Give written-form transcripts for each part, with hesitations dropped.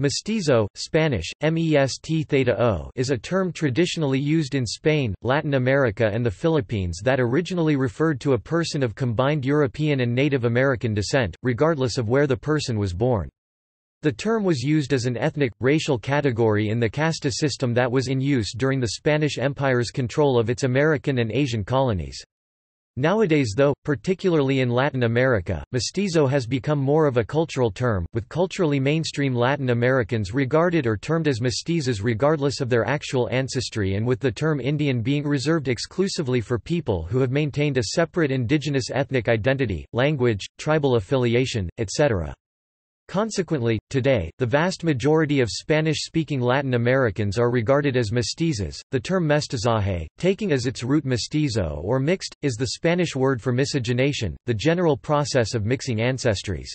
Mestizo, Spanish, mestizado, is a term traditionally used in Spain, Latin America and the Philippines that originally referred to a person of combined European and Native American descent, regardless of where the person was born. The term was used as an ethnic, racial category in the casta system that was in use during the Spanish Empire's control of its American and Asian colonies. Nowadays though, particularly in Latin America, mestizo has become more of a cultural term, with culturally mainstream Latin Americans regarded or termed as mestizos regardless of their actual ancestry, and with the term Indian being reserved exclusively for people who have maintained a separate indigenous ethnic identity, language, tribal affiliation, etc. Consequently, today, the vast majority of Spanish-speaking Latin Americans are regarded as mestizos. The term mestizaje, taking as its root mestizo or mixed, is the Spanish word for miscegenation, the general process of mixing ancestries.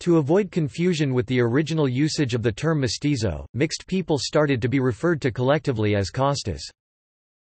To avoid confusion with the original usage of the term mestizo, mixed people started to be referred to collectively as castas.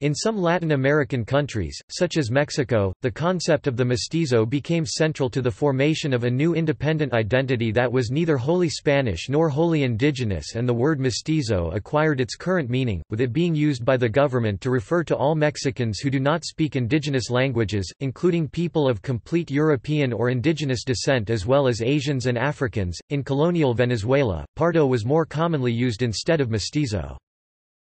In some Latin American countries, such as Mexico, the concept of the mestizo became central to the formation of a new independent identity that was neither wholly Spanish nor wholly indigenous, and the word mestizo acquired its current meaning, with it being used by the government to refer to all Mexicans who do not speak indigenous languages, including people of complete European or indigenous descent as well as Asians and Africans. In colonial Venezuela, pardo was more commonly used instead of mestizo.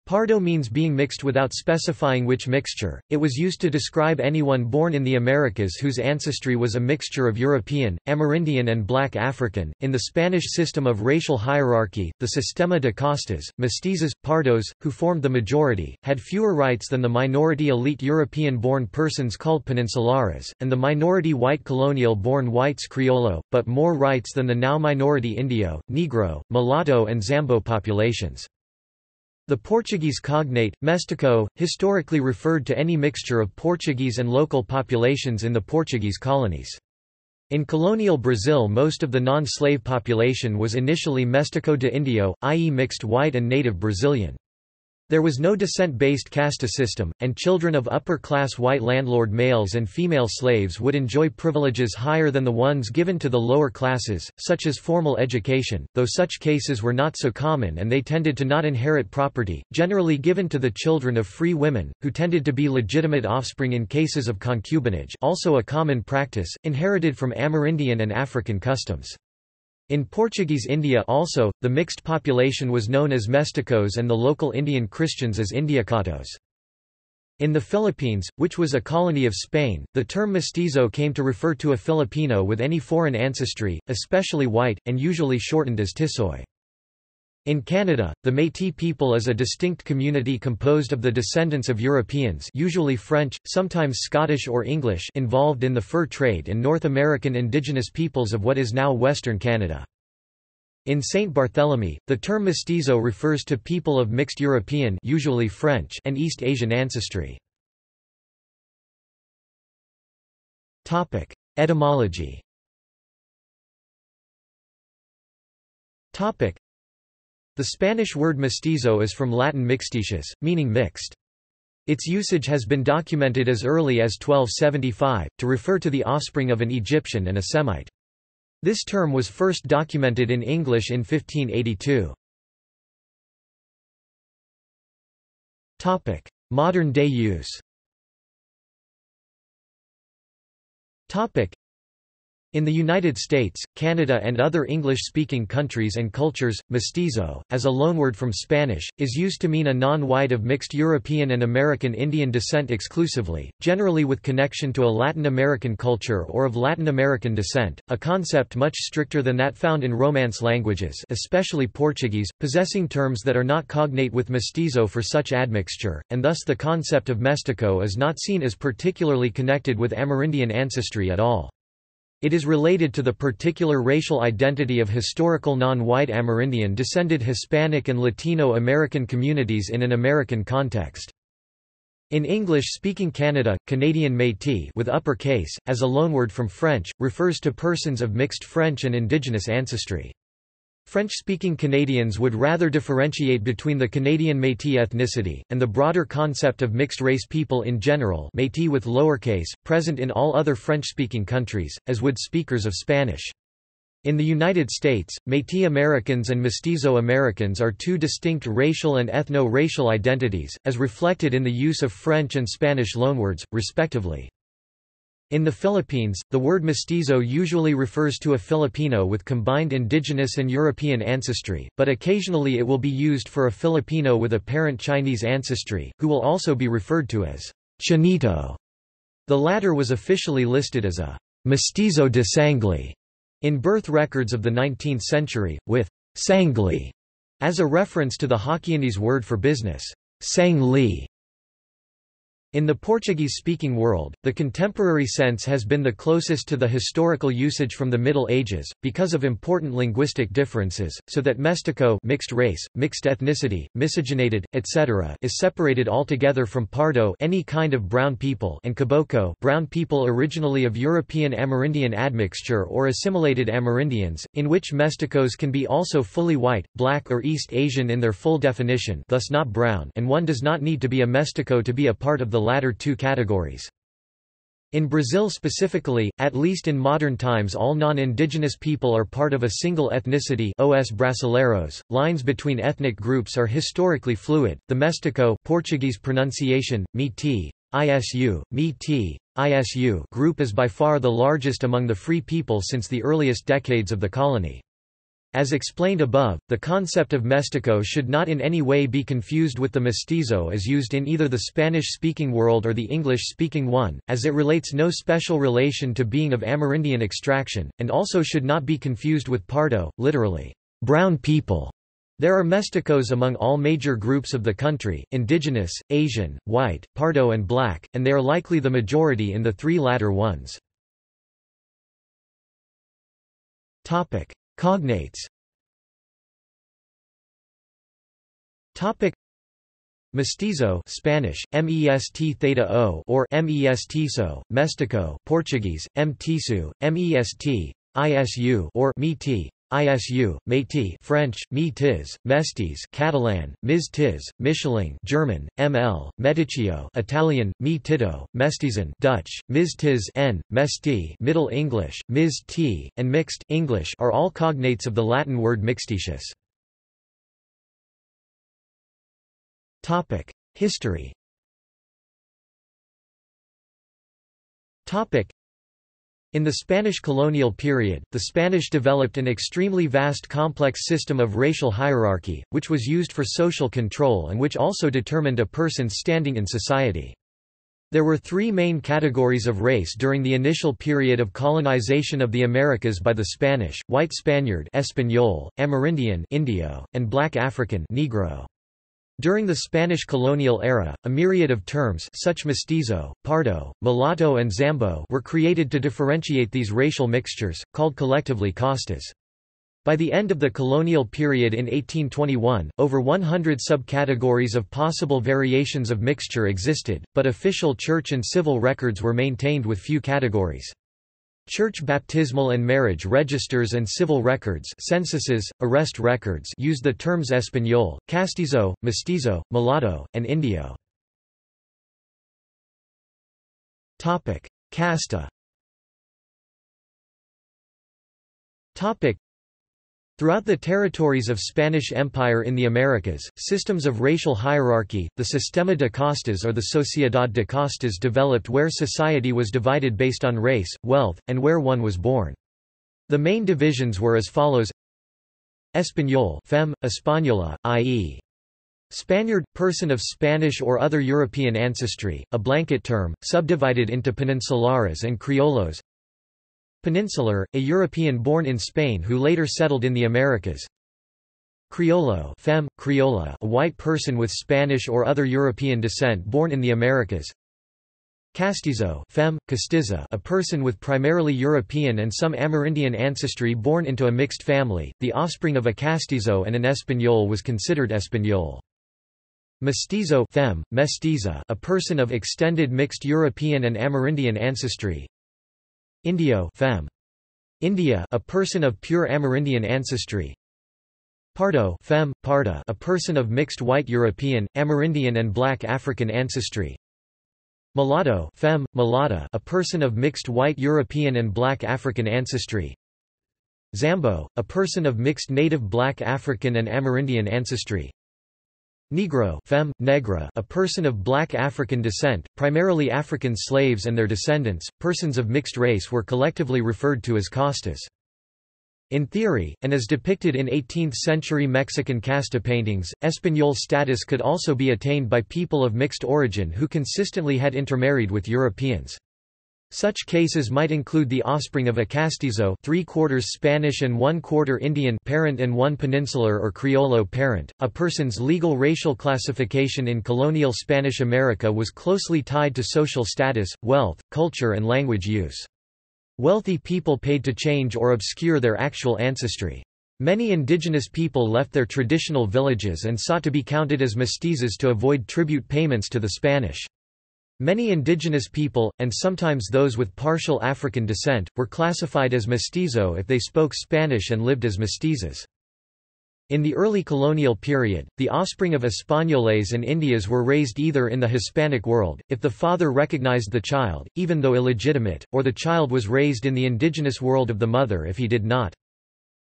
Pardo means being mixed without specifying which mixture. It was used to describe anyone born in the Americas whose ancestry was a mixture of European, Amerindian, and Black African. In the Spanish system of racial hierarchy, the Sistema de Castas, mestizos, pardos, who formed the majority, had fewer rights than the minority elite European-born persons called peninsulares, and the minority white colonial-born whites criollo, but more rights than the now minority Indio, Negro, Mulatto, and Zambo populations. The Portuguese cognate, mestiço, historically referred to any mixture of Portuguese and local populations in the Portuguese colonies. In colonial Brazil, most of the non-slave population was initially mestiço de Indio, i.e. mixed white and native Brazilian. There was no descent-based casta system, and children of upper-class white landlord males and female slaves would enjoy privileges higher than the ones given to the lower classes, such as formal education, though such cases were not so common and they tended to not inherit property, generally given to the children of free women, who tended to be legitimate offspring in cases of concubinage, also a common practice, inherited from Amerindian and African customs. In Portuguese India also, the mixed population was known as mesticos and the local Indian Christians as indiacatos. In the Philippines, which was a colony of Spain, the term mestizo came to refer to a Filipino with any foreign ancestry, especially white, and usually shortened as tisoy. In Canada, the Métis people is a distinct community composed of the descendants of Europeans, usually French, sometimes Scottish or English, involved in the fur trade, and North American indigenous peoples of what is now Western Canada. In Saint Barthélemy, the term mestizo refers to people of mixed European, usually French, and East Asian ancestry. Topic: Etymology. Topic: The Spanish word mestizo is from Latin mixtitius, meaning mixed. Its usage has been documented as early as 1275, to refer to the offspring of an Egyptian and a Semite. This term was first documented in English in 1582. Modern-day use. In the United States, Canada and other English-speaking countries and cultures, mestizo, as a loanword from Spanish, is used to mean a non-white of mixed European and American Indian descent exclusively, generally with connection to a Latin American culture or of Latin American descent, a concept much stricter than that found in Romance languages, especially Portuguese, possessing terms that are not cognate with mestizo for such admixture, and thus the concept of mestico is not seen as particularly connected with Amerindian ancestry at all. It is related to the particular racial identity of historical non-white Amerindian-descended Hispanic and Latino American communities in an American context. In English-speaking Canada, Canadian Métis with upper case, as a loanword from French, refers to persons of mixed French and indigenous ancestry. French-speaking Canadians would rather differentiate between the Canadian Métis ethnicity, and the broader concept of mixed-race people in general, Métis with lowercase, present in all other French-speaking countries, as would speakers of Spanish. In the United States, Métis Americans and Mestizo Americans are two distinct racial and ethno-racial identities, as reflected in the use of French and Spanish loanwords, respectively. In the Philippines, the word mestizo usually refers to a Filipino with combined indigenous and European ancestry, but occasionally it will be used for a Filipino with apparent Chinese ancestry, who will also be referred to as Chinito. The latter was officially listed as a mestizo de sangre in birth records of the 19th century, with sangli as a reference to the Hokkien word for business, sangli. In the Portuguese-speaking world, the contemporary sense has been the closest to the historical usage from the Middle Ages, because of important linguistic differences, so that mestiço mixed race, mixed ethnicity, miscegenated, etc. is separated altogether from pardo any kind of brown people and caboclo brown people originally of European Amerindian admixture or assimilated Amerindians, in which mesticos can be also fully white, black or East Asian in their full definition, thus not brown, and one does not need to be a mestiço to be a part of the latter two categories. In Brazil specifically, at least in modern times, all non-indigenous people are part of a single ethnicity, os brasileiros. Lines between ethnic groups are historically fluid. The mestiço (Portuguese pronunciation: meti, isu, meti, isu) group is by far the largest among the free people since the earliest decades of the colony. As explained above, the concept of mestizo should not in any way be confused with the mestizo as used in either the Spanish-speaking world or the English-speaking one, as it relates no special relation to being of Amerindian extraction, and also should not be confused with pardo, literally, brown people. There are mesticos among all major groups of the country, indigenous, Asian, white, pardo and black, and they are likely the majority in the three latter ones. Cognates. Mestizo (Spanish: mestizao) or mestizo, mestico (Portuguese: mtisu, mestizu) or meti, isu, métis (French: métis, mestiz, Catalan: mestiz, Micheling, German: ml, meticcio, Italian: metito, mestizan, Dutch: mestiz, n, mesti, Middle English: mesti, and mixed English are all cognates of the Latin word mixtitius. Topic: History. Topic: In the Spanish colonial period, the Spanish developed an extremely vast complex system of racial hierarchy, which was used for social control and which also determined a person's standing in society. There were three main categories of race during the initial period of colonization of the Americas by the Spanish: white Spaniard, Español, Amerindian, Indio, and black African, Negro. During the Spanish colonial era, a myriad of terms such mestizo, pardo, mulatto and zambo were created to differentiate these racial mixtures, called collectively castas. By the end of the colonial period in 1821, over 100 subcategories of possible variations of mixture existed, but official church and civil records were maintained with few categories. Church baptismal and marriage registers and civil records, censuses, arrest records used the terms Español, castizo, mestizo, mulatto, and Indio. Topic: Casta. Topic: Throughout the territories of Spanish Empire in the Americas, systems of racial hierarchy, the Sistema de Castas or the Sociedad de Castas, developed where society was divided based on race, wealth, and where one was born. The main divisions were as follows: Español, femme, Española, i.e. Spaniard, person of Spanish or other European ancestry, a blanket term, subdivided into peninsulares and criollos. Peninsular, a European born in Spain who later settled in the Americas. Criollo, femme, criolla, a white person with Spanish or other European descent born in the Americas. Castizo, femme, castiza, a person with primarily European and some Amerindian ancestry born into a mixed family. The offspring of a castizo and an Español was considered Español. Mestizo, femme, mestiza, a person of extended mixed European and Amerindian ancestry. Indio, femme, India, a person of pure Amerindian ancestry. Pardo, femme, parda, a person of mixed white European, Amerindian and black African ancestry. Mulatto, femme, mulatta, a person of mixed white European and black African ancestry. Zambo, a person of mixed native black African and Amerindian ancestry. Negro, femme, negra, a person of black African descent, primarily African slaves and their descendants, persons of mixed race were collectively referred to as castas. In theory, and as depicted in 18th-century Mexican casta paintings, Español status could also be attained by people of mixed origin who consistently had intermarried with Europeans. Such cases might include the offspring of a castizo, 3/4 Spanish and 1/4 Indian parent and 1 peninsular or Criollo parent. A person's legal racial classification in colonial Spanish America was closely tied to social status, wealth, culture and language use. Wealthy people paid to change or obscure their actual ancestry. Many indigenous people left their traditional villages and sought to be counted as mestizos to avoid tribute payments to the Spanish. Many indigenous people, and sometimes those with partial African descent, were classified as mestizo if they spoke Spanish and lived as mestizos. In the early colonial period, the offspring of Españoles and Indias were raised either in the Hispanic world, if the father recognized the child, even though illegitimate, or the child was raised in the indigenous world of the mother if he did not.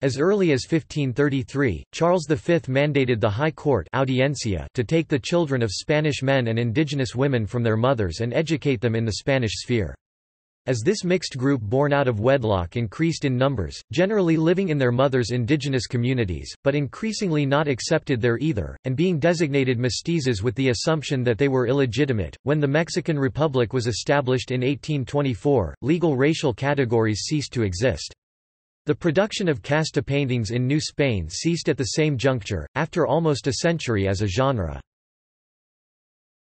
As early as 1533, Charles V mandated the High Court Audiencia to take the children of Spanish men and indigenous women from their mothers and educate them in the Spanish sphere. As this mixed group born out of wedlock increased in numbers, generally living in their mothers' indigenous communities, but increasingly not accepted there either, and being designated mestizos with the assumption that they were illegitimate, when the Mexican Republic was established in 1824, legal racial categories ceased to exist. The production of casta paintings in New Spain ceased at the same juncture, after almost a century as a genre.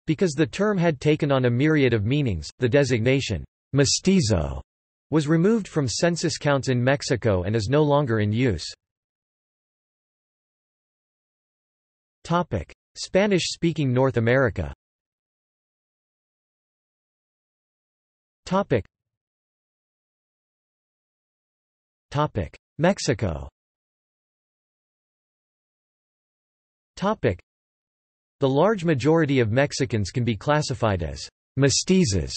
Because the term had taken on a myriad of meanings, the designation, mestizo, was removed from census counts in Mexico and is no longer in use. Spanish-speaking North America. Mexico. The large majority of Mexicans can be classified as mestizos,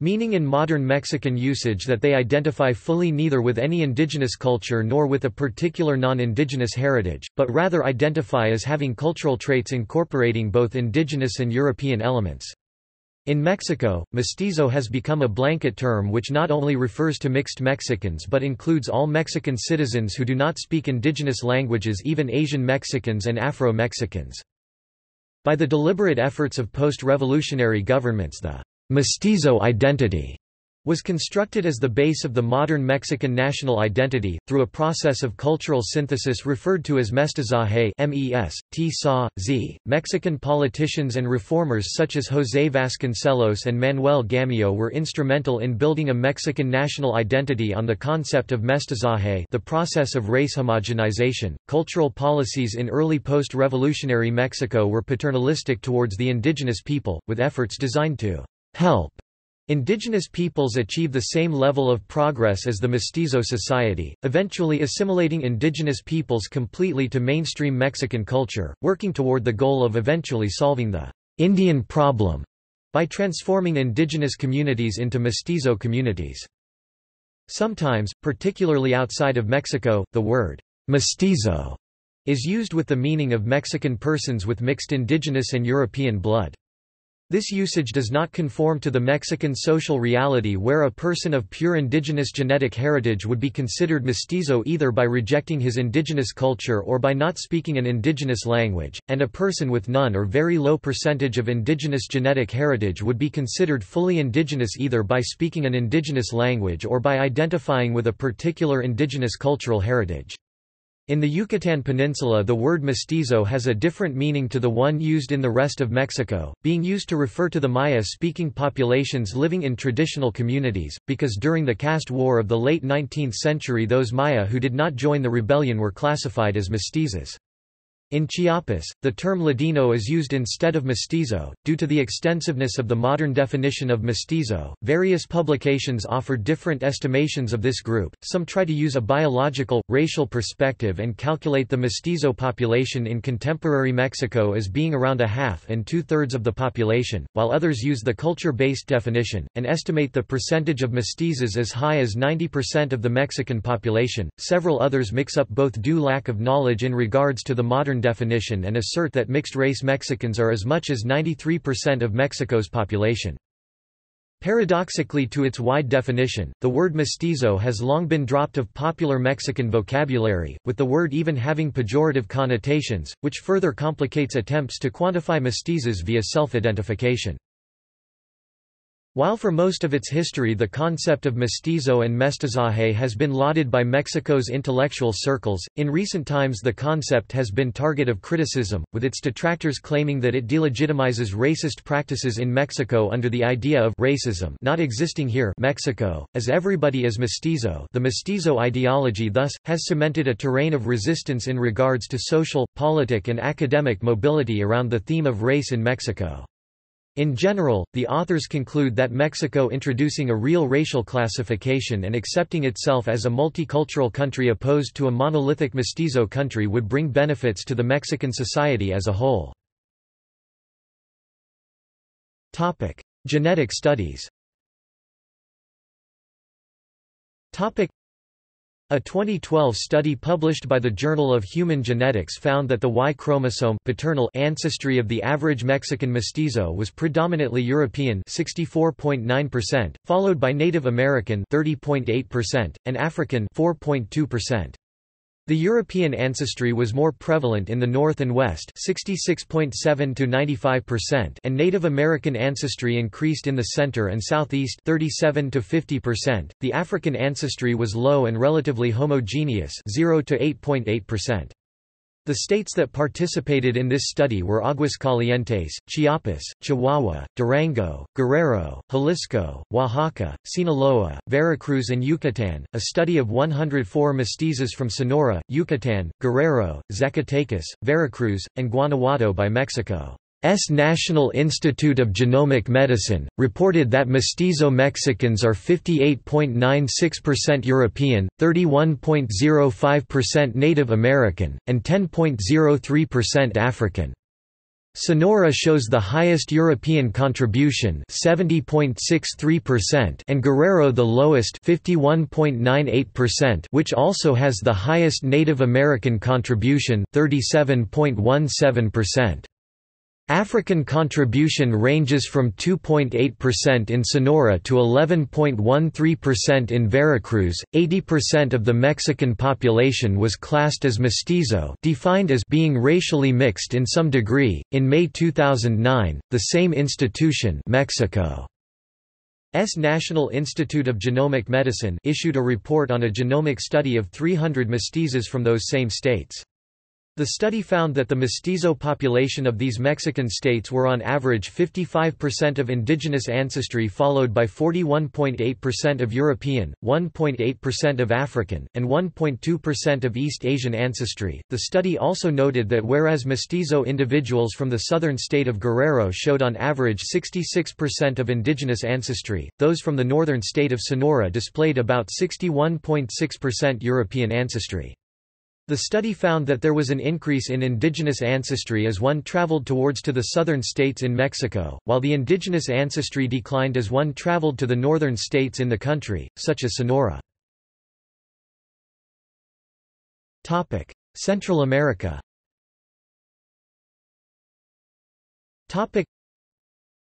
meaning in modern Mexican usage that they identify fully neither with any indigenous culture nor with a particular non-indigenous heritage, but rather identify as having cultural traits incorporating both indigenous and European elements. In Mexico, mestizo has become a blanket term which not only refers to mixed Mexicans but includes all Mexican citizens who do not speak indigenous languages, even Asian Mexicans and Afro-Mexicans. By the deliberate efforts of post-revolutionary governments, the mestizo identity was constructed as the base of the modern Mexican national identity, through a process of cultural synthesis referred to as mestizaje (MES). Mexican politicians and reformers such as José Vasconcelos and Manuel Gamio were instrumental in building a Mexican national identity on the concept of mestizaje, the process of race homogenization. Cultural policies in early post-revolutionary Mexico were paternalistic towards the indigenous people, with efforts designed to help indigenous peoples achieve the same level of progress as the mestizo society, eventually assimilating indigenous peoples completely to mainstream Mexican culture, working toward the goal of eventually solving the Indian problem by transforming indigenous communities into mestizo communities. Sometimes, particularly outside of Mexico, the word mestizo is used with the meaning of Mexican persons with mixed indigenous and European blood. This usage does not conform to the Mexican social reality, where a person of pure indigenous genetic heritage would be considered mestizo either by rejecting his indigenous culture or by not speaking an indigenous language, and a person with none or very low percentage of indigenous genetic heritage would be considered fully indigenous either by speaking an indigenous language or by identifying with a particular indigenous cultural heritage. In the Yucatan Peninsula, the word mestizo has a different meaning to the one used in the rest of Mexico, being used to refer to the Maya-speaking populations living in traditional communities, because during the caste war of the late 19th century those Maya who did not join the rebellion were classified as mestizos. In Chiapas, the term Ladino is used instead of mestizo. Due to the extensiveness of the modern definition of mestizo, various publications offer different estimations of this group. Some try to use a biological, racial perspective and calculate the mestizo population in contemporary Mexico as being around a half and two-thirds of the population, while others use the culture-based definition, and estimate the percentage of mestizos as high as 90% of the Mexican population. Several others mix up both due lack of knowledge in regards to the modern definition and assert that mixed-race Mexicans are as much as 93% of Mexico's population. Paradoxically to its wide definition, the word mestizo has long been dropped of popular Mexican vocabulary, with the word even having pejorative connotations, which further complicates attempts to quantify mestizos via self-identification. While for most of its history the concept of mestizo and mestizaje has been lauded by Mexico's intellectual circles, in recent times the concept has been target of criticism, with its detractors claiming that it delegitimizes racist practices in Mexico under the idea of racism not existing here Mexico, as everybody is mestizo. The mestizo ideology thus, has cemented a terrain of resistance in regards to social, politic and academic mobility around the theme of race in Mexico. In general, the authors conclude that Mexico introducing a real racial classification and accepting itself as a multicultural country opposed to a monolithic mestizo country would bring benefits to the Mexican society as a whole. Topic: Genetic studies. Topic: A 2012 study published by the Journal of Human Genetics found that the Y chromosome paternal ancestry of the average Mexican mestizo was predominantly European 64.9%, followed by Native American 30.8%, and African 4.2%. The European ancestry was more prevalent in the North and West 66.7 to 95% and Native American ancestry increased in the Center and Southeast 37 to 50%. The African ancestry was low and relatively homogeneous 0 to 8.8%. The states that participated in this study were Aguascalientes, Chiapas, Chihuahua, Durango, Guerrero, Jalisco, Oaxaca, Sinaloa, Veracruz, and Yucatan. A study of 104 mestizos from Sonora, Yucatan, Guerrero, Zacatecas, Veracruz, and Guanajuato by Mexico's National Institute of Genomic Medicine reported that mestizo Mexicans are 58.96% European, 31.05% Native American, and 10.03% African. Sonora shows the highest European contribution, 70.63%, and Guerrero the lowest, 51.98%, which also has the highest Native American contribution, 37.17%. African contribution ranges from 2.8% in Sonora to 11.13% in Veracruz. 80% of the Mexican population was classed as mestizo, defined as being racially mixed in some degree. In May 2009, the same institution, Mexico's National Institute of Genomic Medicine, issued a report on a genomic study of 300 mestizos from those same states. The study found that the mestizo population of these Mexican states were on average 55% of indigenous ancestry, followed by 41.8% of European, 1.8% of African, and 1.2% of East Asian ancestry. The study also noted that whereas mestizo individuals from the southern state of Guerrero showed on average 66% of indigenous ancestry, those from the northern state of Sonora displayed about 61.6% European ancestry. The study found that there was an increase in indigenous ancestry as one traveled towards to the southern states in Mexico, while the indigenous ancestry declined as one traveled to the northern states in the country, such as Sonora. Topic: Central America. Topic: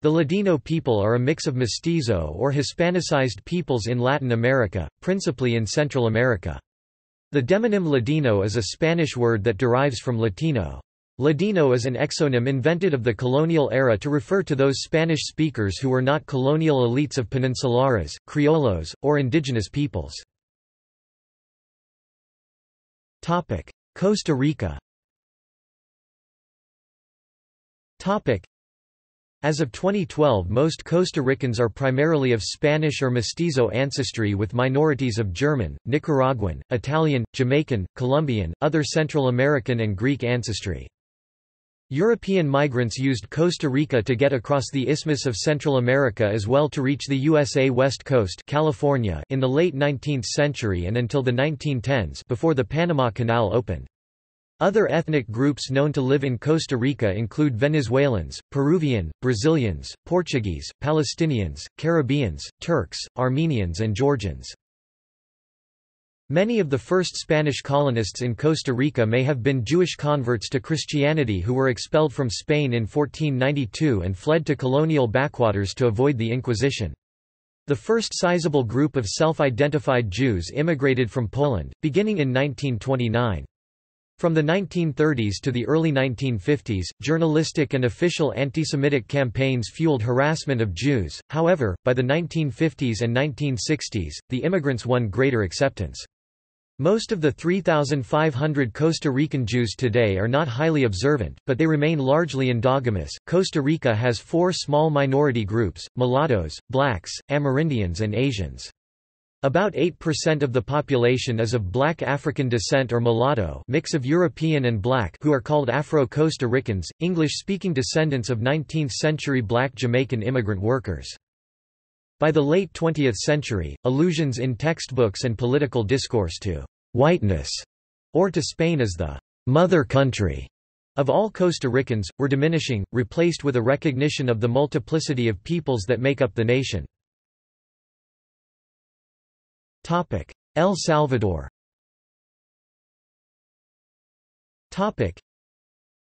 The Ladino people are a mix of mestizo or Hispanicized peoples in Latin America, principally in Central America. The demonym Ladino is a Spanish word that derives from Latino. Ladino is an exonym invented of the colonial era to refer to those Spanish speakers who were not colonial elites of peninsulares, criollos, or indigenous peoples. Topic: Costa Rica. Topic: As of 2012, most Costa Ricans are primarily of Spanish or mestizo ancestry, with minorities of German, Nicaraguan, Italian, Jamaican, Colombian, other Central American and Greek ancestry. European migrants used Costa Rica to get across the Isthmus of Central America as well to reach the USA West Coast, California, in the late 19th century and until the 1910s before the Panama Canal opened. Other ethnic groups known to live in Costa Rica include Venezuelans, Peruvian, Brazilians, Portuguese, Palestinians, Caribbeans, Turks, Armenians and Georgians. Many of the first Spanish colonists in Costa Rica may have been Jewish converts to Christianity who were expelled from Spain in 1492 and fled to colonial backwaters to avoid the Inquisition. The first sizable group of self-identified Jews immigrated from Poland, beginning in 1929. From the 1930s to the early 1950s, journalistic and official anti-Semitic campaigns fueled harassment of Jews. However, by the 1950s and 1960s, the immigrants won greater acceptance. Most of the 3,500 Costa Rican Jews today are not highly observant, but they remain largely endogamous. Costa Rica has four small minority groups: mulattoes, blacks, Amerindians, and Asians. About 8% of the population is of black African descent or mulatto, mix of European and black, who are called Afro-Costa Ricans, English-speaking descendants of 19th-century black Jamaican immigrant workers. By the late 20th century, allusions in textbooks and political discourse to whiteness, or to Spain as the mother country of all Costa Ricans, were diminishing, replaced with a recognition of the multiplicity of peoples that make up the nation. El Salvador.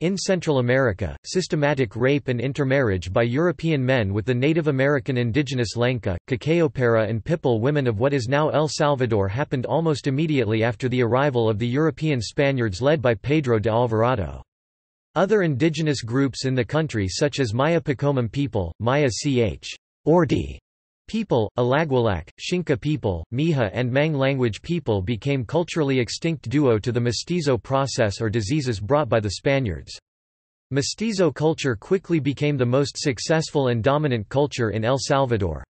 In Central America, systematic rape and intermarriage by European men with the Native American indigenous Lenca, Cacayopara and Pipil women of what is now El Salvador happened almost immediately after the arrival of the European Spaniards led by Pedro de Alvarado. Other indigenous groups in the country such as Maya Pacoman people, Maya Ch. Orti people, Alagualac, Xinca people, Mija and Mang language people became culturally extinct due to the mestizo process or diseases brought by the Spaniards. Mestizo culture quickly became the most successful and dominant culture in El Salvador.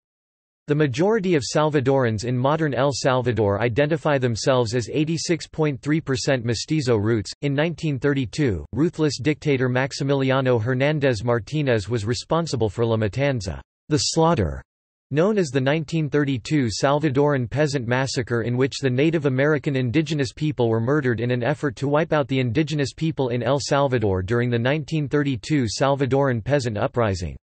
The majority of Salvadorans in modern El Salvador identify themselves as 86.3% mestizo roots. In 1932, ruthless dictator Maximiliano Hernández Martínez was responsible for La Matanza, the slaughter, known as the 1932 Salvadoran Peasant Massacre, in which the Native American indigenous people were murdered in an effort to wipe out the indigenous people in El Salvador during the 1932 Salvadoran Peasant Uprising.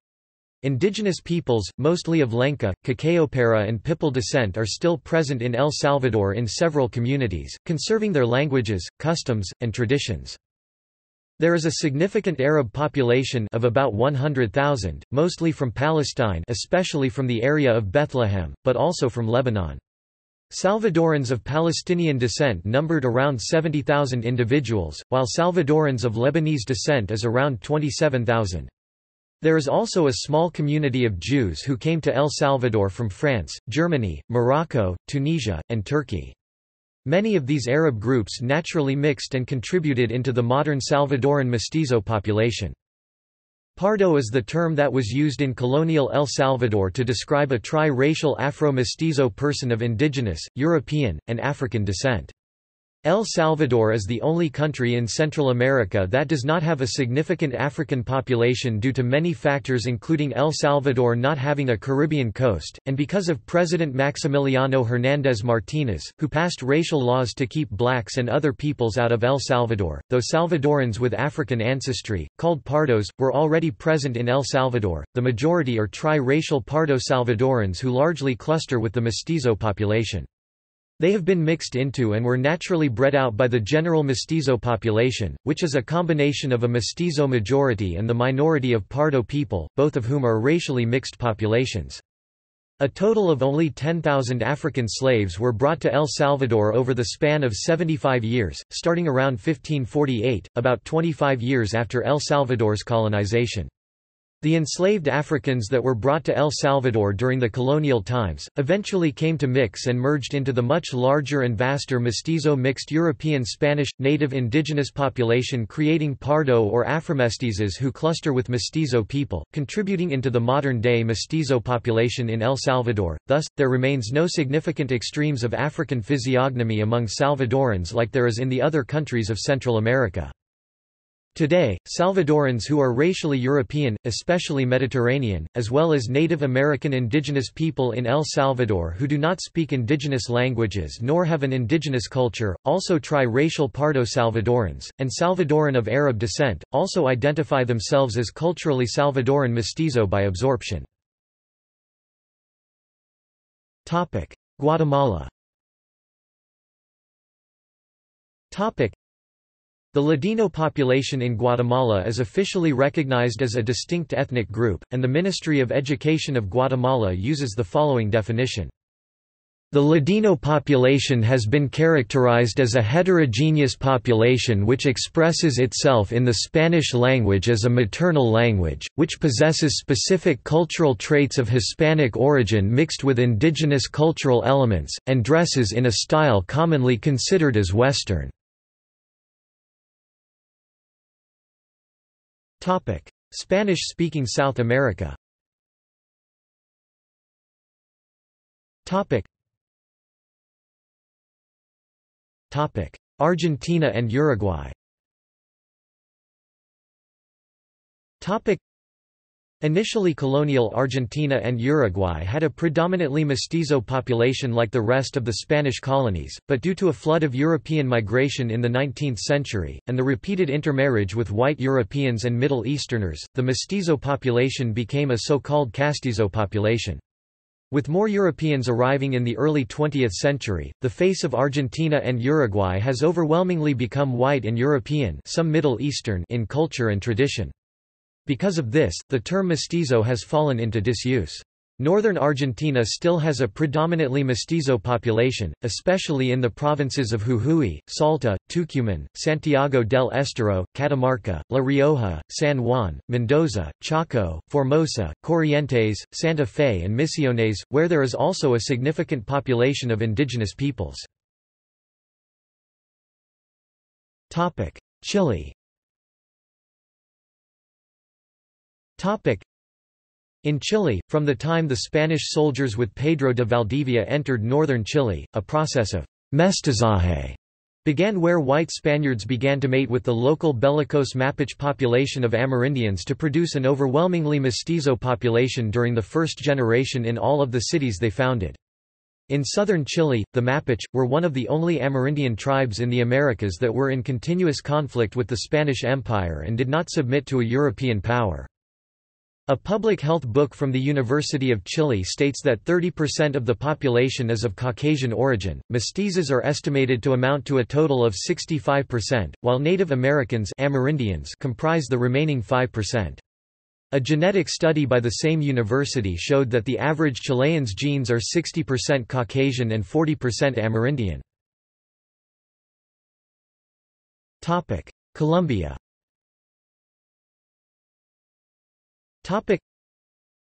Indigenous peoples, mostly of Lenca, Cacayopara and Pipil descent, are still present in El Salvador in several communities, conserving their languages, customs, and traditions. There is a significant Arab population of about 100,000, mostly from Palestine, especially from the area of Bethlehem, but also from Lebanon. Salvadorans of Palestinian descent numbered around 70,000 individuals, while Salvadorans of Lebanese descent is around 27,000. There is also a small community of Jews who came to El Salvador from France, Germany, Morocco, Tunisia, and Turkey. Many of these Arab groups naturally mixed and contributed into the modern Salvadoran mestizo population. Pardo is the term that was used in colonial El Salvador to describe a tri-racial Afro-mestizo person of indigenous, European, and African descent. El Salvador is the only country in Central America that does not have a significant African population due to many factors, including El Salvador not having a Caribbean coast, and because of President Maximiliano Hernández Martínez, who passed racial laws to keep blacks and other peoples out of El Salvador. Though Salvadorans with African ancestry, called Pardos, were already present in El Salvador, the majority are tri-racial Pardo Salvadorans who largely cluster with the mestizo population. They have been mixed into and were naturally bred out by the general mestizo population, which is a combination of a mestizo majority and the minority of Pardo people, both of whom are racially mixed populations. A total of only 10,000 African slaves were brought to El Salvador over the span of 75 years, starting around 1548, about 25 years after El Salvador's colonization. The enslaved Africans that were brought to El Salvador during the colonial times, eventually came to mix and merged into the much larger and vaster mestizo mixed European Spanish, native indigenous population, creating Pardo or Afromestizos who cluster with mestizo people, contributing into the modern-day mestizo population in El Salvador. Thus, there remains no significant extremes of African physiognomy among Salvadorans like there is in the other countries of Central America. Today, Salvadorans who are racially European, especially Mediterranean, as well as Native American indigenous people in El Salvador who do not speak indigenous languages nor have an indigenous culture, also tri-racial Pardo Salvadorans, and Salvadoran of Arab descent, also identify themselves as culturally Salvadoran mestizo by absorption. Guatemala. The Ladino population in Guatemala is officially recognized as a distinct ethnic group, and the Ministry of Education of Guatemala uses the following definition. The Ladino population has been characterized as a heterogeneous population which expresses itself in the Spanish language as a maternal language, which possesses specific cultural traits of Hispanic origin mixed with indigenous cultural elements, and dresses in a style commonly considered as Western. Spanish-speaking South America. Argentina and Uruguay. Initially colonial Argentina and Uruguay had a predominantly mestizo population like the rest of the Spanish colonies, but due to a flood of European migration in the 19th century, and the repeated intermarriage with white Europeans and Middle Easterners, the mestizo population became a so-called castizo population. With more Europeans arriving in the early 20th century, the face of Argentina and Uruguay has overwhelmingly become white and European, some Middle Eastern, in culture and tradition. Because of this, the term mestizo has fallen into disuse. Northern Argentina still has a predominantly mestizo population, especially in the provinces of Jujuy, Salta, Tucumán, Santiago del Estero, Catamarca, La Rioja, San Juan, Mendoza, Chaco, Formosa, Corrientes, Santa Fe and Misiones, where there is also a significant population of indigenous peoples. Chile. In Chile, from the time the Spanish soldiers with Pedro de Valdivia entered northern Chile, a process of mestizaje began where white Spaniards began to mate with the local bellicose Mapuche population of Amerindians to produce an overwhelmingly mestizo population during the first generation in all of the cities they founded. In southern Chile, the Mapuche, were one of the only Amerindian tribes in the Americas that were in continuous conflict with the Spanish Empire and did not submit to a European power. A public health book from the University of Chile states that 30% of the population is of Caucasian origin. Mestizos are estimated to amount to a total of 65%, while Native Americans Amerindians comprise the remaining 5%. A genetic study by the same university showed that the average Chilean's genes are 60% Caucasian and 40% Amerindian. Topic: Colombia.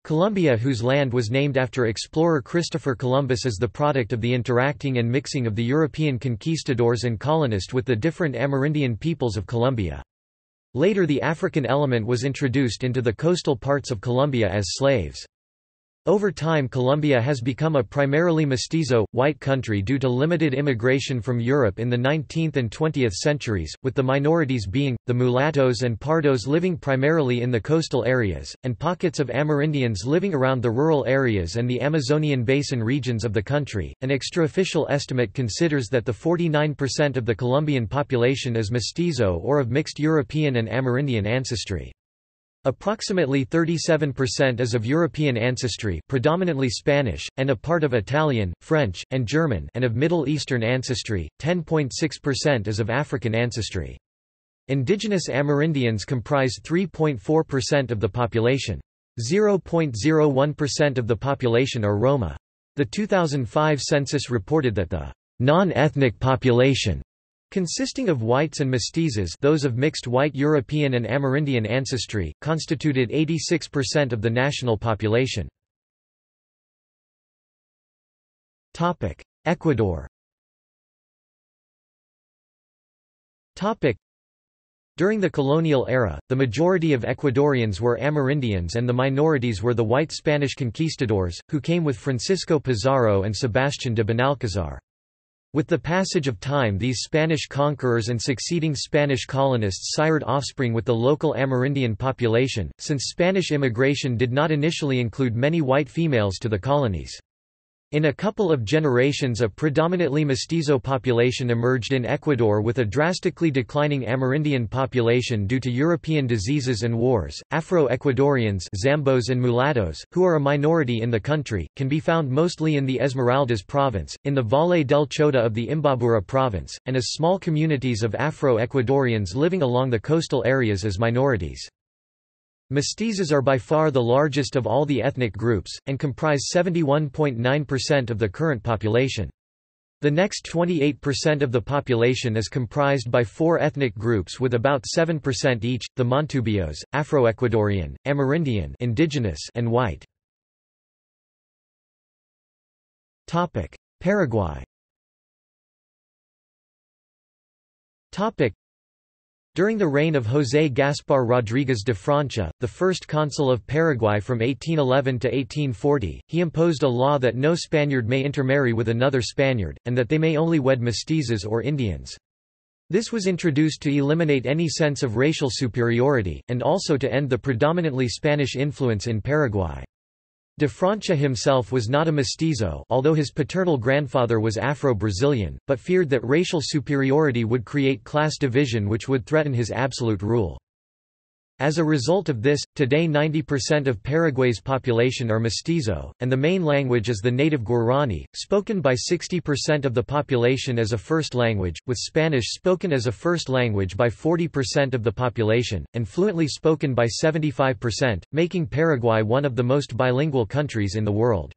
Colombia, whose land was named after explorer Christopher Columbus, is the product of the interacting and mixing of the European conquistadors and colonists with the different Amerindian peoples of Colombia. Later the African element was introduced into the coastal parts of Colombia as slaves. Over time Colombia has become a primarily mestizo, white country due to limited immigration from Europe in the 19th and 20th centuries, with the minorities being, the mulattos and pardos living primarily in the coastal areas, and pockets of Amerindians living around the rural areas and the Amazonian basin regions of the country. An extraofficial estimate considers that the 49% of the Colombian population is mestizo or of mixed European and Amerindian ancestry. Approximately 37% is of European ancestry, predominantly Spanish, and a part of Italian, French, and German, and of Middle Eastern ancestry. 10.6% is of African ancestry. Indigenous Amerindians comprise 3.4% of the population. 0.01% of the population are Roma. The 2005 census reported that the non-ethnic population, consisting of whites and mestizos, those of mixed white European and Amerindian ancestry, constituted 86% of the national population. Ecuador. During the colonial era, the majority of Ecuadorians were Amerindians and the minorities were the white Spanish conquistadors, who came with Francisco Pizarro and Sebastián de Benalcázar. With the passage of time, these Spanish conquerors and succeeding Spanish colonists sired offspring with the local Amerindian population, since Spanish immigration did not initially include many white females to the colonies. In a couple of generations, a predominantly mestizo population emerged in Ecuador with a drastically declining Amerindian population due to European diseases and wars. Afro-Ecuadorians, Zambos and mulattoes, who are a minority in the country, can be found mostly in the Esmeraldas province, in the Valle del Chota of the Imbabura province, and as small communities of Afro-Ecuadorians living along the coastal areas as minorities. Mestizos are by far the largest of all the ethnic groups, and comprise 71.9% of the current population. The next 28% of the population is comprised by four ethnic groups with about 7% each, the Montubios, Afro-Ecuadorian, Amerindian indigenous, and white. Paraguay. During the reign of José Gaspar Rodríguez de Francia, the first consul of Paraguay from 1811 to 1840, he imposed a law that no Spaniard may intermarry with another Spaniard, and that they may only wed mestizos or Indians. This was introduced to eliminate any sense of racial superiority, and also to end the predominantly Spanish influence in Paraguay. De Francia himself was not a mestizo, although his paternal grandfather was Afro-Brazilian, but feared that racial superiority would create class division which would threaten his absolute rule. As a result of this, today 90% of Paraguay's population are mestizo, and the main language is the native Guarani, spoken by 60% of the population as a first language, with Spanish spoken as a first language by 40% of the population, and fluently spoken by 75%, making Paraguay one of the most bilingual countries in the world.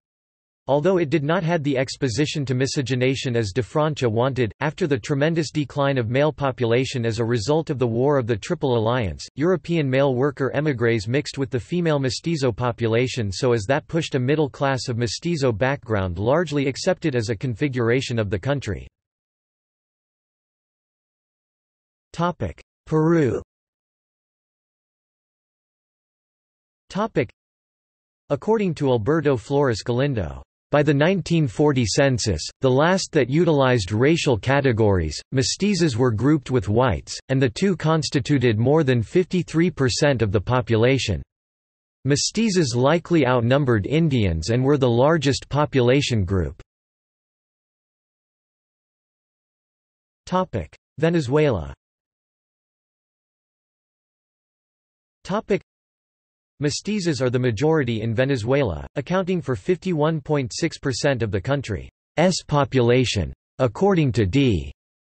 Although it did not have the exposition to miscegenation as de Francia wanted, after the tremendous decline of male population as a result of the War of the Triple Alliance, European male worker émigrés mixed with the female mestizo population so as that pushed a middle class of mestizo background largely accepted as a configuration of the country. Peru. According to Alberto Flores Galindo, by the 1940 census, the last that utilized racial categories, mestizos were grouped with whites, and the two constituted more than 53% of the population. Mestizos likely outnumbered Indians and were the largest population group. Venezuela. Mestizos are the majority in Venezuela, accounting for 51.6% of the country's population. According to D.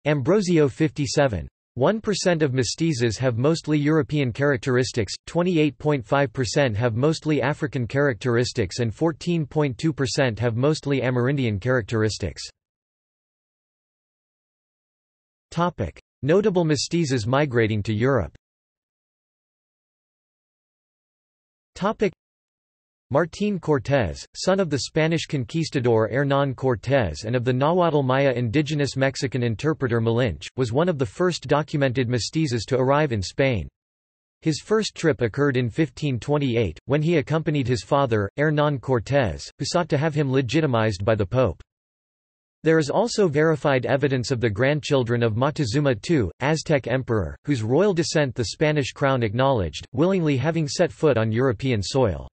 Ambrosio 57. 1% of mestizos have mostly European characteristics, 28.5% have mostly African characteristics and 14.2% have mostly Amerindian characteristics. Notable mestizos migrating to Europe. Martín Cortés, son of the Spanish conquistador Hernán Cortés and of the Nahuatl Maya indigenous Mexican interpreter Malinche, was one of the first documented mestizos to arrive in Spain. His first trip occurred in 1528, when he accompanied his father, Hernán Cortés, who sought to have him legitimized by the Pope. There is also verified evidence of the grandchildren of Moctezuma II, Aztec emperor, whose royal descent the Spanish crown acknowledged, willingly having set foot on European soil.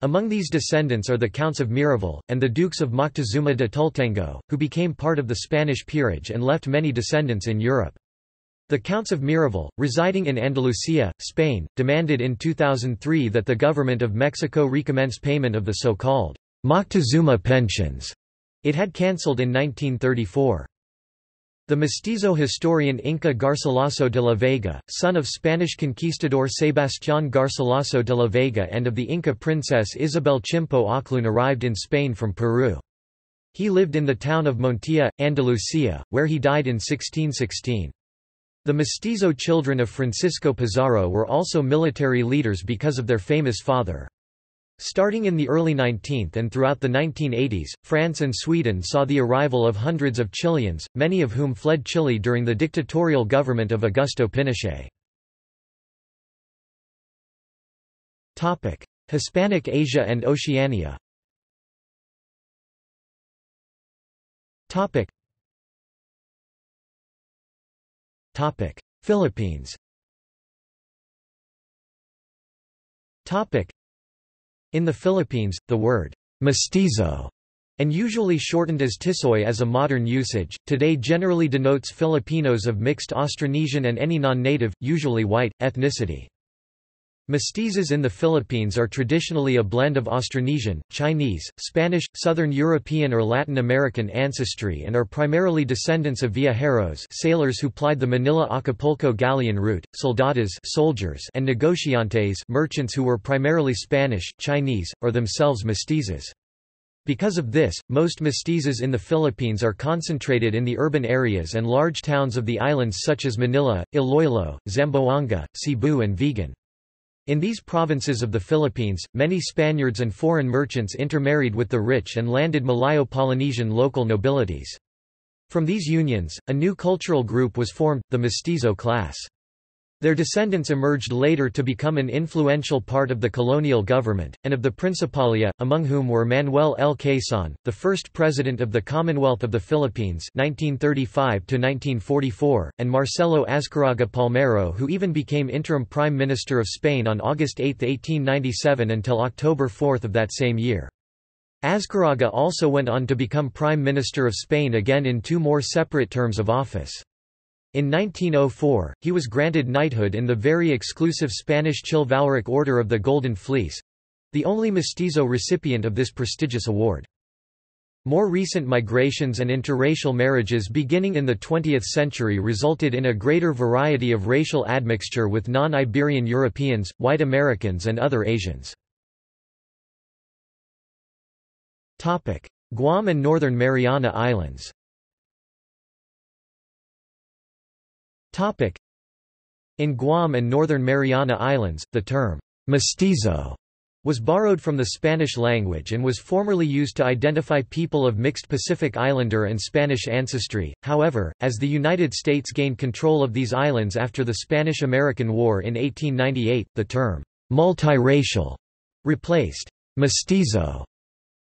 Among these descendants are the Counts of Miraval, and the Dukes of Moctezuma de Tultengo, who became part of the Spanish peerage and left many descendants in Europe. The Counts of Miraval, residing in Andalusia, Spain, demanded in 2003 that the government of Mexico recommence payment of the so-called Moctezuma pensions. It had cancelled in 1934. The mestizo historian Inca Garcilaso de la Vega, son of Spanish conquistador Sebastián Garcilaso de la Vega and of the Inca princess Isabel Chimpo Oclún, arrived in Spain from Peru. He lived in the town of Montilla, Andalusia, where he died in 1616. The mestizo children of Francisco Pizarro were also military leaders because of their famous father. Starting in the early 19th and throughout the 1980s, France and Sweden saw the arrival of hundreds of Chileans, many of whom fled Chile during the dictatorial government of Augusto Pinochet. Hispanic Asia and Oceania. Philippines. In the Philippines, the word mestizo, and usually shortened as tisoy as a modern usage, today generally denotes Filipinos of mixed Austronesian and any non-native, usually white, ethnicity. Mestizos in the Philippines are traditionally a blend of Austronesian, Chinese, Spanish, Southern European or Latin American ancestry and are primarily descendants of viajeros, sailors who plied the Manila-Acapulco galleon route, soldados, soldiers, and negociantes, merchants who were primarily Spanish, Chinese, or themselves mestizos. Because of this, most mestizos in the Philippines are concentrated in the urban areas and large towns of the islands such as Manila, Iloilo, Zamboanga, Cebu and Vigan. In these provinces of the Philippines, many Spaniards and foreign merchants intermarried with the rich and landed Malayo-Polynesian local nobilities. From these unions, a new cultural group was formed, the mestizo class. Their descendants emerged later to become an influential part of the colonial government, and of the Principalia, among whom were Manuel L. Quezon, the first president of the Commonwealth of the Philippines 1935–1944, and Marcelo Azcárraga Palmero, who even became interim Prime Minister of Spain on August 8, 1897 until October 4 of that same year. Azcárraga also went on to become Prime Minister of Spain again in two more separate terms of office. In 1904, he was granted knighthood in the very exclusive Spanish chivalric Order of the Golden Fleece—the only mestizo recipient of this prestigious award. More recent migrations and interracial marriages beginning in the 20th century resulted in a greater variety of racial admixture with non-Iberian Europeans, white Americans and other Asians. Guam and Northern Mariana Islands. In Guam and Northern Mariana Islands, the term mestizo was borrowed from the Spanish language and was formerly used to identify people of mixed Pacific Islander and Spanish ancestry. However, as the United States gained control of these islands after the Spanish-American War in 1898, the term multiracial replaced mestizo.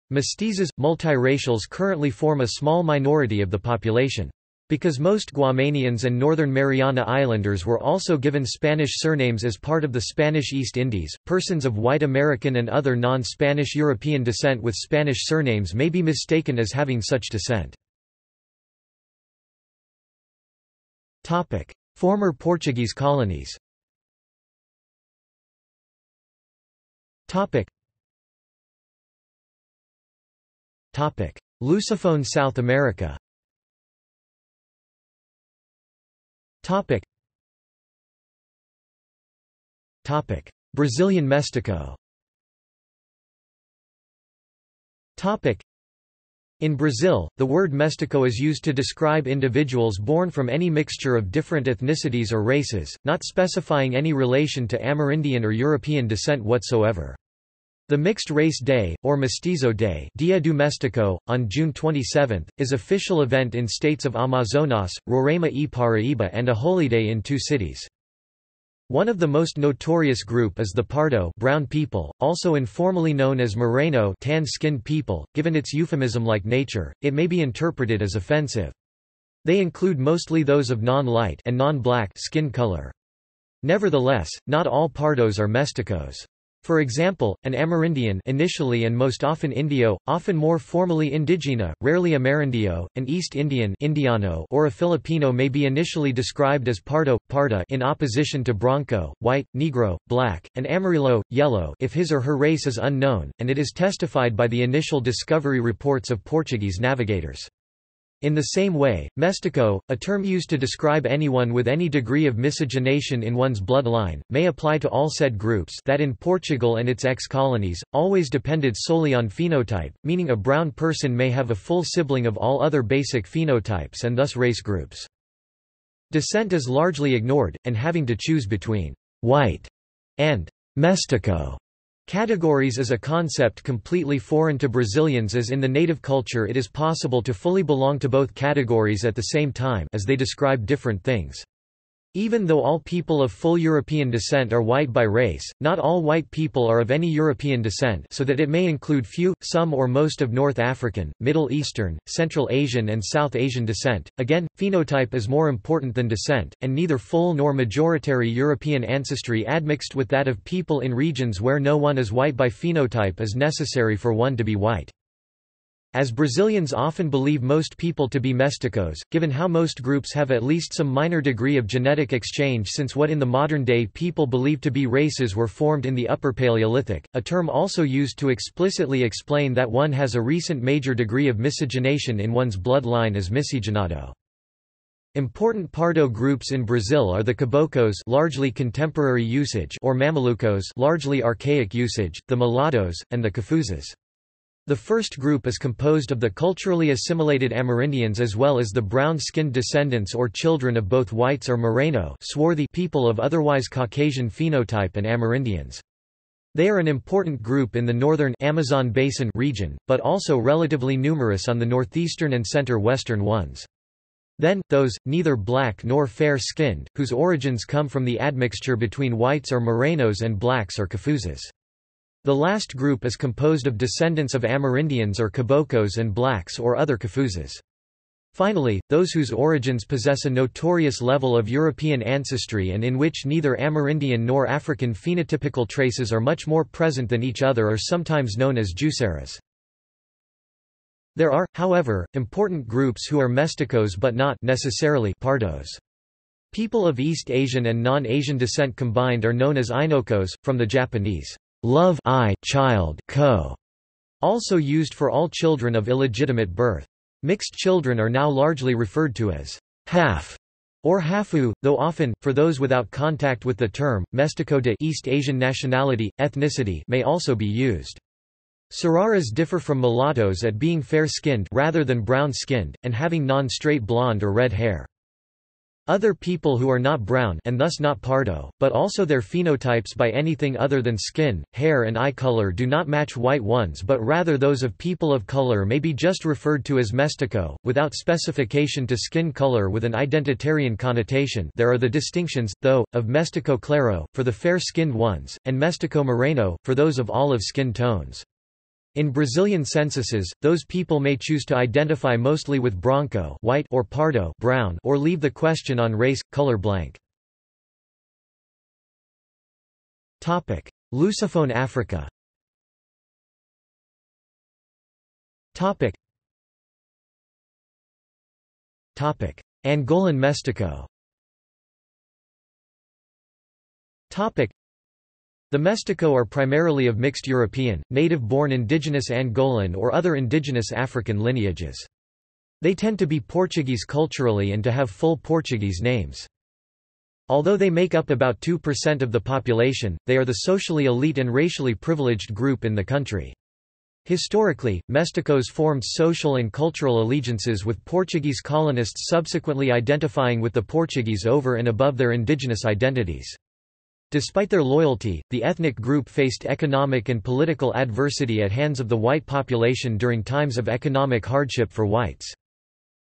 Mestizos, multiracials currently form a small minority of the population. Because most Guamanians and Northern Mariana Islanders were also given Spanish surnames as part of the Spanish East Indies, persons of white American and other non-Spanish European descent with Spanish surnames may be mistaken as having such descent. Former Portuguese colonies. Lusophone South America. Brazilian Mestiço. In Brazil, the word mestiço is used to describe individuals born from any mixture of different ethnicities or races, not specifying any relation to Amerindian or European descent whatsoever. The Mixed Race Day, or Mestizo Day, Dia do Mestiço, on June 27, is official event in states of Amazonas, Roraima e Paraíba and a holiday in two cities. One of the most notorious group is the Pardo brown people, also informally known as Moreno tan-skinned people. Given its euphemism-like nature, it may be interpreted as offensive. They include mostly those of non-light and non-black skin color. Nevertheless, not all Pardos are mesticos. For example, an Amerindian, initially and most often Indio, often more formally Indigena, rarely Amerindio, an East Indian Indiano, or a Filipino may be initially described as Pardo, Parda in opposition to Bronco, White, Negro, Black, and Amarillo, Yellow if his or her race is unknown, and it is testified by the initial discovery reports of Portuguese navigators. In the same way, mestiço, a term used to describe anyone with any degree of miscegenation in one's bloodline, may apply to all said groups that in Portugal and its ex-colonies, always depended solely on phenotype, meaning a brown person may have a full sibling of all other basic phenotypes and thus race groups. Descent is largely ignored, and having to choose between «white» and «mestiço» categories is a concept completely foreign to Brazilians, as in the native culture it is possible to fully belong to both categories at the same time as they describe different things. Even though all people of full European descent are white by race, not all white people are of any European descent, so that it may include few, some or most of North African, Middle Eastern, Central Asian and South Asian descent. Again, phenotype is more important than descent, and neither full nor majoritary European ancestry admixed with that of people in regions where no one is white by phenotype is necessary for one to be white. As Brazilians often believe most people to be mestizos, given how most groups have at least some minor degree of genetic exchange since what in the modern-day people believe to be races were formed in the Upper Paleolithic, a term also used to explicitly explain that one has a recent major degree of miscegenation in one's bloodline is miscigenado. Important Pardo groups in Brazil are the Caboclos, largely contemporary usage, or Mamelucos, largely archaic usage, the Mulattos, and the Cafuzas. The first group is composed of the culturally assimilated Amerindians as well as the brown-skinned descendants or children of both whites or Moreno swarthy people of otherwise Caucasian phenotype and Amerindians. They are an important group in the northern Amazon Basin region, but also relatively numerous on the northeastern and center-western ones. Then, those, neither black nor fair-skinned, whose origins come from the admixture between whites or Morenos and blacks or Cafuzas. The last group is composed of descendants of Amerindians or Caboclos and blacks or other Cafuzas. Finally, those whose origins possess a notorious level of European ancestry and in which neither Amerindian nor African phenotypical traces are much more present than each other are sometimes known as Juceras. There are, however, important groups who are mestizos but not necessarily pardos. People of East Asian and non-Asian descent combined are known as Ainokos, from the Japanese love I child ko, also used for all children of illegitimate birth. Mixed children are now largely referred to as half or hafu, though often, for those without contact with the term, mestizo de East Asian nationality, ethnicity may also be used. Sararas differ from mulattoes at being fair-skinned rather than brown-skinned, and having non-straight blonde or red hair. Other people who are not brown and thus not pardo, but also their phenotypes by anything other than skin, hair and eye color do not match white ones but rather those of people of color may be just referred to as mestizo, without specification to skin color with an identitarian connotation. There are the distinctions, though, of mestizo claro, for the fair-skinned ones, and mestizo moreno, for those of olive skin tones. In Brazilian censuses, those people may choose to identify mostly with branco white or pardo brown or leave the question on race, color blank. Lusophone Africa. Angolan mestizo. The mestizo are primarily of mixed European, native-born indigenous Angolan or other indigenous African lineages. They tend to be Portuguese culturally and to have full Portuguese names. Although they make up about 2% of the population, they are the socially elite and racially privileged group in the country. Historically, mestizos formed social and cultural allegiances with Portuguese colonists subsequently identifying with the Portuguese over and above their indigenous identities. Despite their loyalty, the ethnic group faced economic and political adversity at hands of the white population during times of economic hardship for whites.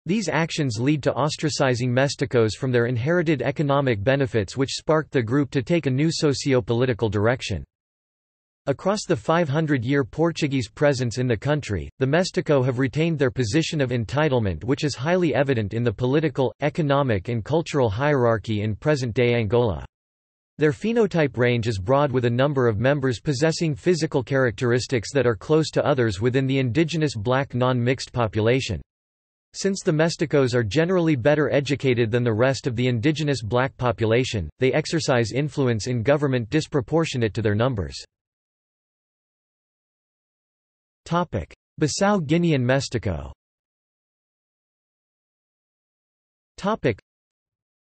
These actions lead to ostracizing mestizos from their inherited economic benefits, which sparked the group to take a new socio-political direction. Across the 500-year Portuguese presence in the country, the mestizo have retained their position of entitlement, which is highly evident in the political, economic and cultural hierarchy in present-day Angola. Their phenotype range is broad, with a number of members possessing physical characteristics that are close to others within the indigenous black non-mixed population. Since the mestizos are generally better educated than the rest of the indigenous black population, they exercise influence in government disproportionate to their numbers. Bissau Guinean mestizo.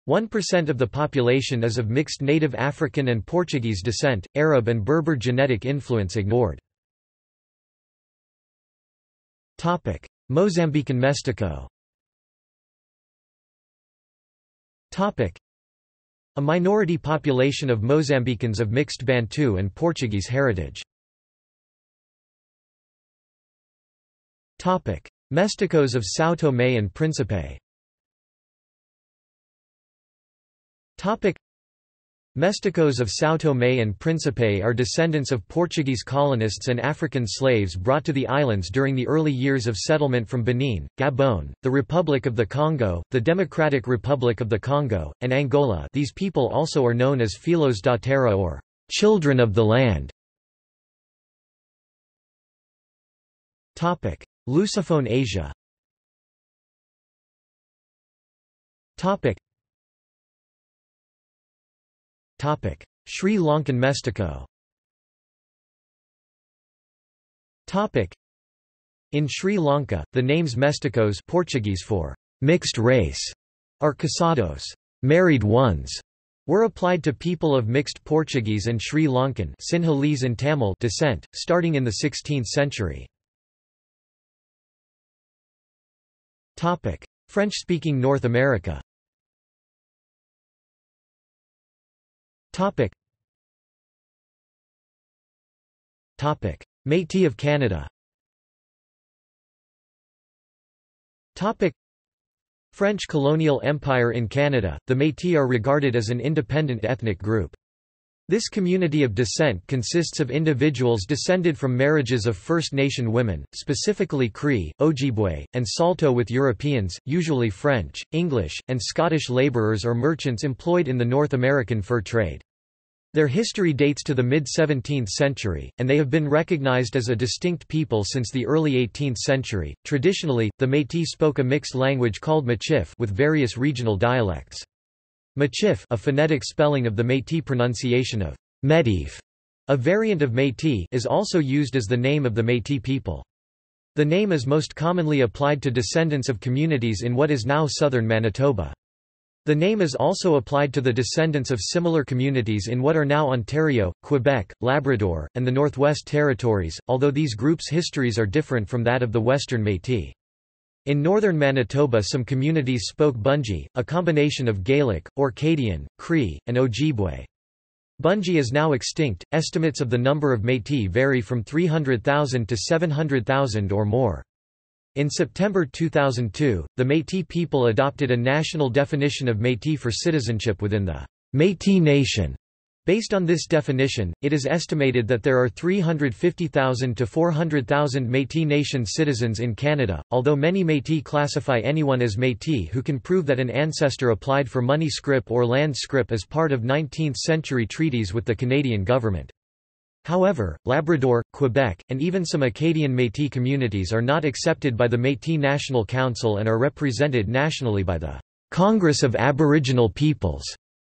1% of the population is of mixed native African and Portuguese descent, Arab and Berber genetic influence ignored. Mozambican mestizo. A minority population of Mozambicans of mixed Bantu and Portuguese heritage. Mestizos of São Tomé and Príncipe. Mestizos of São Tomé and Príncipe are descendants of Portuguese colonists and African slaves brought to the islands during the early years of settlement from Benin, Gabon, the Republic of the Congo, the Democratic Republic of the Congo, and Angola. These people also are known as Filhos da Terra or children of the land. Topic: Lusophone Asia. Topic. Sri Lankan Mestizo. In Sri Lanka, the names mestizos (Portuguese for mixed race) or casados (married ones) were applied to people of mixed Portuguese and Sri Lankan (Sinhalese and Tamil) descent, starting in the 16th century. French-speaking North America. Métis of Canada. French colonial empire in Canada, the Métis are regarded as an independent ethnic group. This community of descent consists of individuals descended from marriages of First Nation women, specifically Cree, Ojibwe, and Salto with Europeans, usually French, English, and Scottish laborers or merchants employed in the North American fur trade. Their history dates to the mid-17th century, and they have been recognized as a distinct people since the early 18th century. Traditionally, the Métis spoke a mixed language called Machif with various regional dialects. Machif, a phonetic spelling of the Métis pronunciation of Métif, a variant of Métis, is also used as the name of the Métis people. The name is most commonly applied to descendants of communities in what is now southern Manitoba. The name is also applied to the descendants of similar communities in what are now Ontario, Quebec, Labrador, and the Northwest Territories, although these groups' histories are different from that of the Western Métis. In northern Manitoba, some communities spoke Bunji, a combination of Gaelic, Orcadian, Cree, and Ojibwe. Bunji is now extinct. Estimates of the number of Métis vary from 300,000 to 700,000 or more. In September 2002, the Métis people adopted a national definition of Métis for citizenship within the Métis Nation. Based on this definition, it is estimated that there are 350,000 to 400,000 Métis Nation citizens in Canada, although many Métis classify anyone as Métis who can prove that an ancestor applied for money scrip or land scrip as part of 19th-century treaties with the Canadian government. However, Labrador, Quebec, and even some Acadian Métis communities are not accepted by the Métis National Council and are represented nationally by the Congress of Aboriginal Peoples.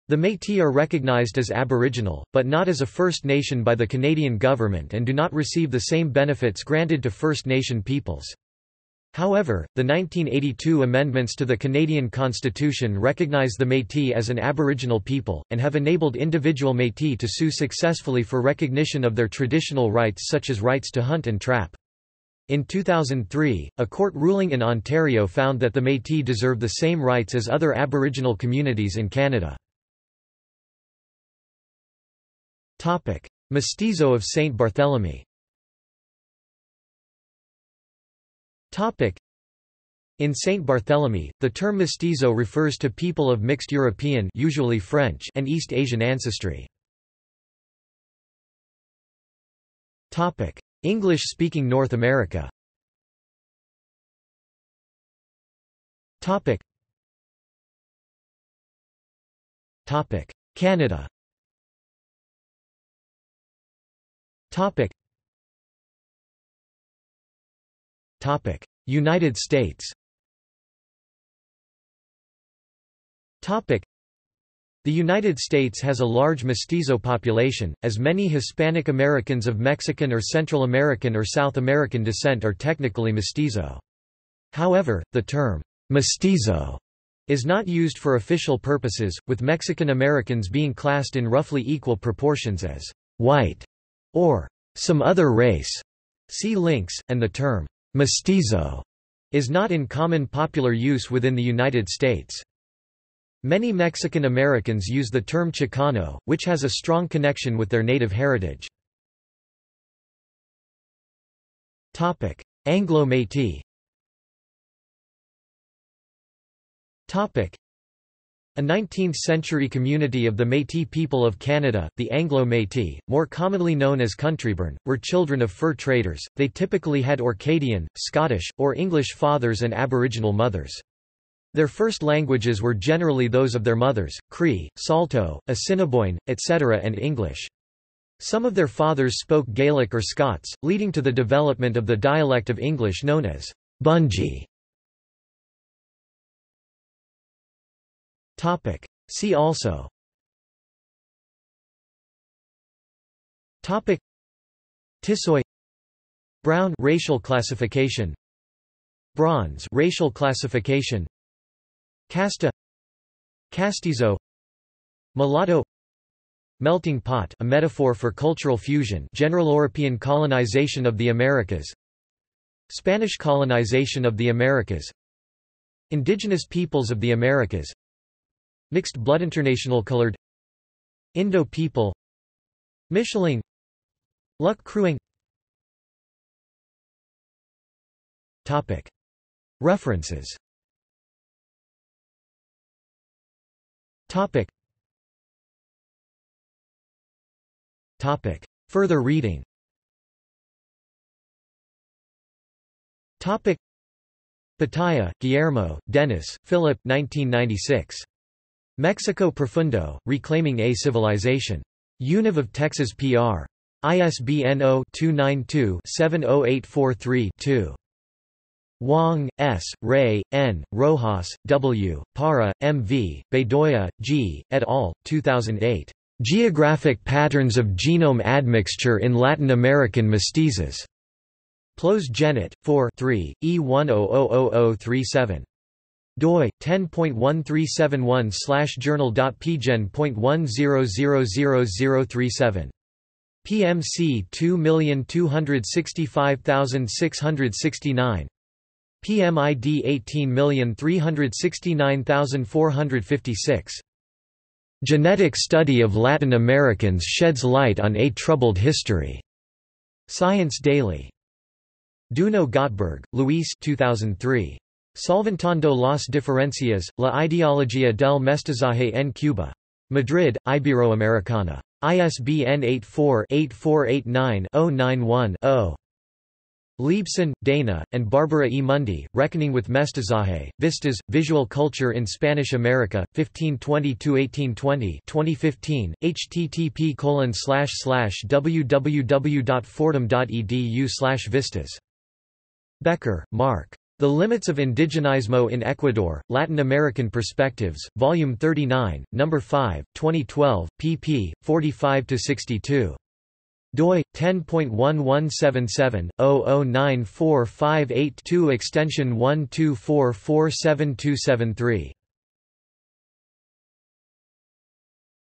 The Métis are recognized as Aboriginal, but not as a First Nation by the Canadian government and do not receive the same benefits granted to First Nation peoples. However, the 1982 amendments to the Canadian Constitution recognize the Métis as an Aboriginal people, and have enabled individual Métis to sue successfully for recognition of their traditional rights such as rights to hunt and trap. In 2003, a court ruling in Ontario found that the Métis deserve the same rights as other Aboriginal communities in Canada. Mestizo of Saint Barthélemy. In Saint Barthélemy, the term mestizo refers to people of mixed European, usually French, and East Asian ancestry. English-speaking North America. Canada. United States. The United States has a large mestizo population, as many Hispanic Americans of Mexican or Central American or South American descent are technically mestizo. However, the term mestizo is not used for official purposes, with Mexican Americans being classed in roughly equal proportions as white or some other race. See links, and the term mestizo is not in common popular use within the United States. Many Mexican Americans use the term Chicano, which has a strong connection with their native heritage. Topic: Anglo-Métis. Topic: A 19th-century community of the Métis people of Canada, the Anglo-Métis, more commonly known as Countryburn, were children of fur traders. They typically had Orcadian, Scottish, or English fathers and Aboriginal mothers. Their first languages were generally those of their mothers, Cree, Saulteaux, Assiniboine, etc. and English. Some of their fathers spoke Gaelic or Scots, leading to the development of the dialect of English known as Bungie. See also Tissoy, Brown racial classification, Bronze racial classification, Casta, Castizo, Mulatto, melting pot, a metaphor for cultural fusion, general European colonization of the Americas, Spanish colonization of the Americas, Indigenous peoples of the Americas, mixed blood, international colored, Indo people, Micheling, Luck crewing. Topic. References. Topic. Topic. Further reading. Topic. Pattaya, Guillermo, Dennis, Philip. 1996. Mexico Profundo, Reclaiming a Civilization. Univ of Texas PR. ISBN 0-292-70843-2. Wong, S., Ray, N., Rojas, W., Para, M. V., Bedoya, G., et al., 2008. Geographic Patterns of Genome Admixture in Latin American Mestizos. Plos Genet, 4-3, E10000037. doi 10.1371/journal.pgen.10000037. PMC 2265669. PMID 18369456. Genetic Study of Latin Americans Sheds Light on a Troubled History. Science Daily. Duno Gottberg, Luis. 2003. Solventando las diferencias, la ideología del mestizaje en Cuba. Madrid, Iberoamericana. ISBN 84-8489-091-0. Liebson, Dana, and Barbara E. Mundy, Reckoning with Mestizaje, Vistas, Visual Culture in Spanish America, 1520–1820 2015, http://www.fordham.edu/vistas. Becker, Mark. The Limits of Indigenismo in Ecuador, Latin American Perspectives, Volume 39, No. 5, 2012, pp. 45–62. doi 10.1177/0094582 extension 12447273.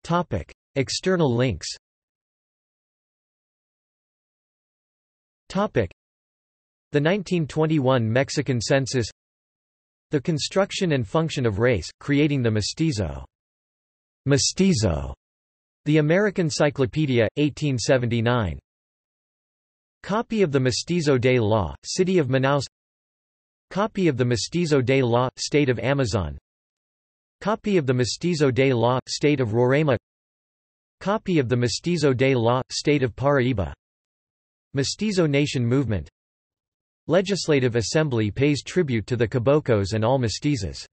Topic. External links. Topic. The 1921 Mexican census. The construction and function of race, creating the mestizo. Mestizo. The American Cyclopedia, 1879. Copy of the Mestizo de la, City of Manaus. Copy of the Mestizo de la, State of Amazon. Copy of the Mestizo de la, State of Roraima. Copy of the Mestizo de la, State of Paraíba. Mestizo Nation Movement. Legislative Assembly pays tribute to the Caboclos and all mestizos.